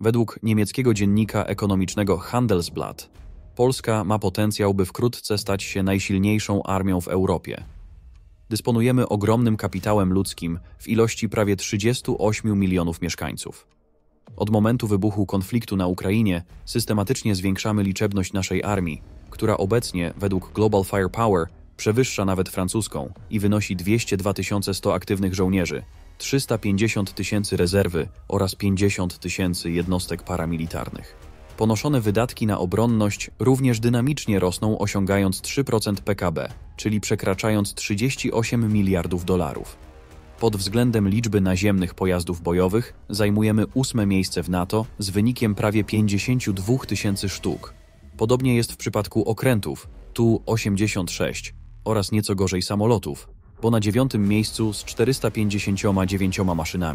Według niemieckiego dziennika ekonomicznego Handelsblatt, Polska ma potencjał, by wkrótce stać się najsilniejszą armią w Europie. Dysponujemy ogromnym kapitałem ludzkim w ilości prawie 38 milionów mieszkańców. Od momentu wybuchu konfliktu na Ukrainie systematycznie zwiększamy liczebność naszej armii, która obecnie, według Global Firepower, przewyższa nawet francuską i wynosi 202 100 aktywnych żołnierzy, 350 000 rezerwy oraz 50 000 jednostek paramilitarnych. Ponoszone wydatki na obronność również dynamicznie rosną, osiągając 3% PKB, czyli przekraczając 38 miliardów dolarów. Pod względem liczby naziemnych pojazdów bojowych zajmujemy 8. miejsce w NATO z wynikiem prawie 52 000 sztuk. Podobnie jest w przypadku okrętów, tu 86, oraz nieco gorzej samolotów, bo na 9. miejscu z 459 maszynami.